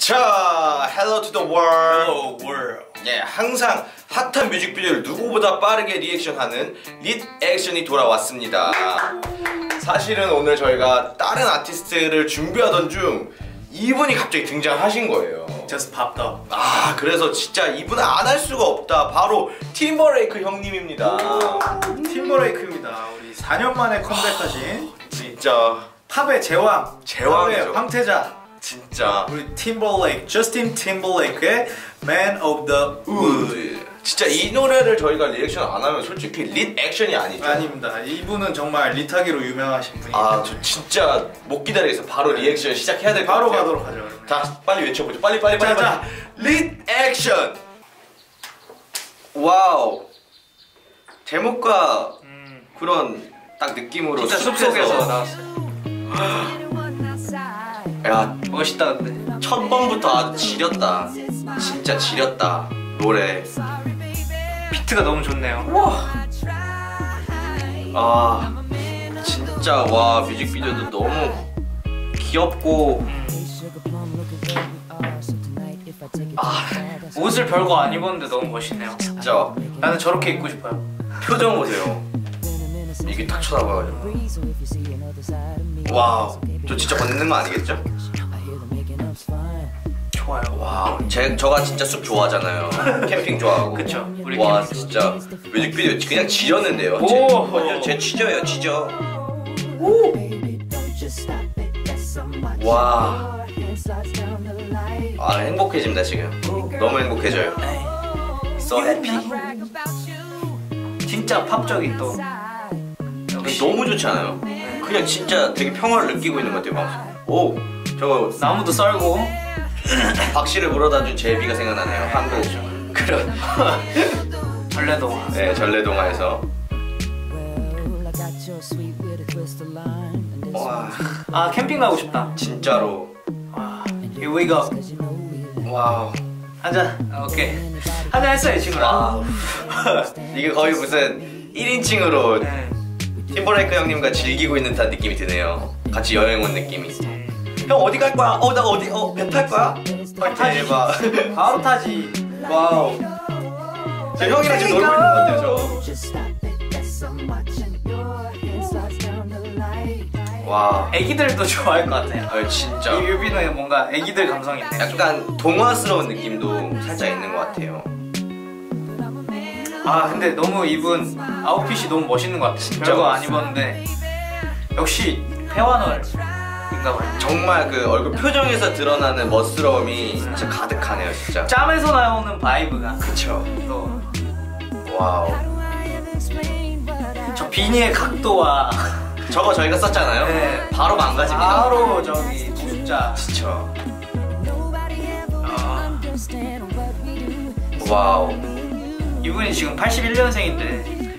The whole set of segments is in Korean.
자, Hello to the World. Hello World. 예, 항상 핫한 뮤직비디오를 누구보다 빠르게 리액션하는 릿 액션이 돌아왔습니다. 사실은 오늘 저희가 다른 아티스트를 준비하던 중 이분이 갑자기 등장하신 거예요. Just popped up. 아, 그래서 진짜 이분은 안 할 수가 없다. 바로 팀버레이크 형님입니다. 팀버레이크입니다. 우리 4년 만에 컴백하신 진짜 팝의 제왕, 제왕의 황태자. 진짜 우리 팀버레이크, 저스틴 팀버레이크의 Man of the Woods. 진짜 이 노래를 저희가 리액션 안 하면 솔직히 릿 액션이 아니죠. 아닙니다. 이분은 정말 릿하기로 유명하신 분이기 때문에 저 진짜 못 기다리겠어요. 바로 리액션 시작해야 될 것 같아요. 바로 가도록 하죠. 자, 빨리 외쳐보죠. 빨리. 자, 릿 액션. 와우. 제목과 그런 딱 느낌으로 진짜 숲속에서 나왔어요. 야, 멋있다. 근데 첫 번부터 아주 지렸다. 진짜 지렸다. 노래 비트가 너무 좋네요. 우와. 아, 진짜 와, 뮤직비디오도 너무 귀엽고 옷을 별거 안 입었는데 너무 멋있네요. 진짜 나는 저렇게 입고 싶어요. 표정 보세요. 이게 딱 쳐다봐가지고 와우. 저 진짜 건드는 거 아니겠죠? 좋아요. 와우. 저가 진짜 숲 좋아하잖아요. 캠핑 좋아하고. 그쵸. 우리 와, 진짜 뮤직비디오 그냥 지렸는데요. 오, 제 취저예요, 취저. 오. 와. 아, 행복해집니다 지금. 너무 행복해져요. So happy. 진짜 팝적인 또. 너무 좋지 않아요? 그냥 진짜 되게 평화를 느끼고 있는 것 같아요 방금. 오, 저거 나무도 썰고 박씨를 물어다준 제비가 생각나네요. 한국 그런 전래동화. 네, 전래동화에서. 와, 아, 캠핑 가고 싶다 진짜로. 와, here we go. 와우. 한잔. 오케이, 한잔 했어요 친구랑. 이게 거의 무슨 1인칭으로 네. 팀버레이크 형님과 즐기고 있는 듯한 느낌이 드네요. 같이 여행 온 느낌이. 형 어디 갈 거야? 나 어디? 배 탈 거야? 배 타지. 바로 타지. 와우. 저 형이랑 지금 놀고 있는 건데요, 저. 와. 애기들도 좋아할 것 같아요. 아, 진짜. 이 뮤비는 뭔가 애기들 감성이 있네. 약간 동화스러운 느낌도 살짝 있는 것 같아요. 아, 근데 너무 이분 아웃핏이 너무 멋있는 것 같아요. 진짜 별거 안 입었는데 역시 회화놀인가 봐요. 정말 그 얼굴 표정에서 드러나는 멋스러움이 진짜 가득하네요. 진짜 짬에서 나오는 바이브가. 그쵸. 또 와우. 저 비니의 각도와 저거 저희가 썼잖아요. 네. 바로 망가집니다. 바로 저기 진짜. 그쵸. 아. 와우. 이분이 지금 81년생인데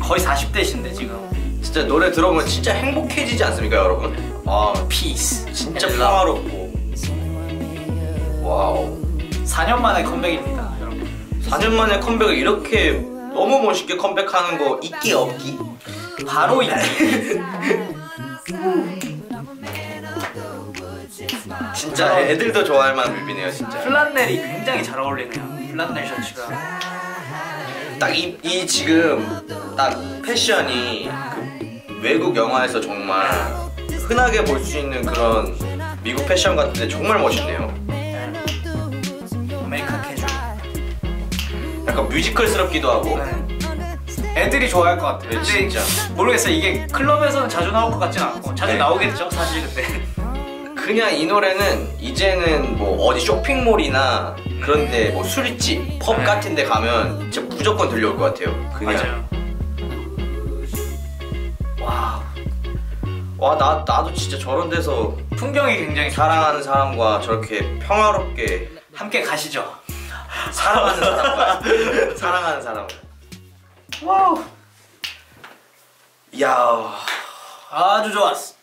거의 40대신데 지금 진짜 노래 들어보면 진짜 행복해지지 않습니까 여러분? 아, peace. 진짜 평화롭고. 와우. 4년 만에 컴백입니다 여러분. 4년 만에 컴백을 이렇게 너무 멋있게 컴백하는 거 있기 없기? 바로 있기. 진짜 애들도 좋아할 만한 뮤비네요 진짜. 플란넬이 굉장히 잘 어울리네요. 플란넬 셔츠가 딱 이 지금 딱 패션이 그 외국 영화에서 정말 흔하게 볼 수 있는 그런 미국 패션 같은데 정말 멋있네요. 아메리칸 캐주얼 약간 뮤지컬스럽기도 하고. 애들이 좋아할 것 같아요. 진짜 모르겠어요. 이게 클럽에서는 자주 나올 것 같진 않고 자주 네. 나오겠죠 사실. 근데 그냥 이 노래는 이제는 뭐 어디 쇼핑몰이나 그런데 뭐 술집, 펍 같은데 가면 진짜 무조건 들려올 것 같아요. 그냥. 맞아요. 와, 나도 진짜 저런 데서 풍경이 굉장히 사랑하는 사람과 저렇게 평화롭게 함께 가시죠. 사랑하는 사람과 사랑하는 사람. 와우. 야, 아주 좋았어.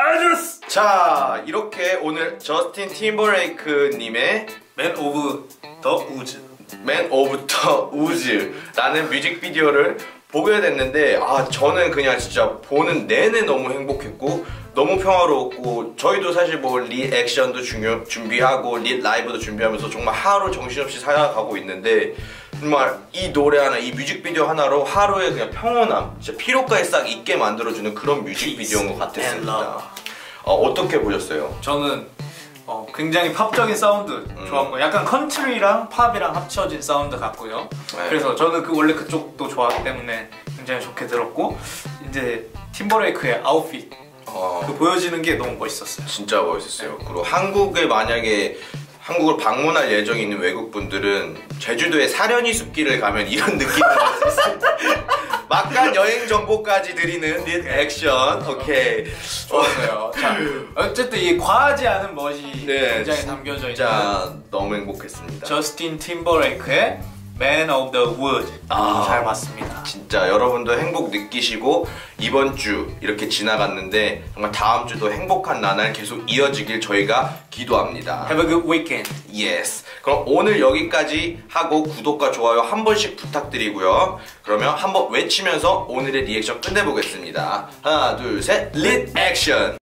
아저스! 자, 이렇게 오늘 저스틴 팀버레이크 님의 Man of the Woods, Man of the Woods 라는 뮤직비디오를 보게 됐는데 저는 그냥 진짜 보는 내내 너무 행복했고 너무 평화로웠고, 저희도 사실 뭐 릿 액션도 준비하고 릿 라이브도 준비하면서 정말 하루 정신없이 살아가고 있는데, 정말 이 노래 하나, 이 뮤직비디오 하나로 하루의 그냥 평온함, 진짜 피로까지 싹 잊게 만들어주는 그런 뮤직비디오인 것 같았습니다. 어떻게 보셨어요? 저는 굉장히 팝적인 사운드 좋아한 거, 약간 컨트리랑 팝이랑 합쳐진 사운드 같고요. 네. 그래서 저는 원래 그쪽도 좋아하기 때문에 굉장히 좋게 들었고, 이제 팀버레이크의 아웃핏 그 보여지는 게 너무 멋있었어요. 진짜 멋있었어요. 네. 그리고 한국에 만약에 한국을 방문할 예정이 있는 외국분들은 제주도의 사려니 숲길을 가면 이런 느낌이 들었어요. 막간 여행 정보까지 드리는 릿 액션. 오케이. 좋았어요. 자, 어쨌든 이 과하지 않은 멋이 네, 굉장히 담겨져 있는, 진짜 너무 행복했습니다. 저스틴 팀버레이크의 Man of the Woods. 잘 봤습니다. 진짜 여러분도 행복 느끼시고, 이번 주 이렇게 지나갔는데 정말 다음 주도 행복한 나날 계속 이어지길 저희가 기도합니다. Have a good weekend. Yes. 그럼 오늘 여기까지 하고 구독과 좋아요 한 번씩 부탁드리고요. 그러면 한번 외치면서 오늘의 리액션 끝내보겠습니다. 하나, 둘, 셋. Lit Action.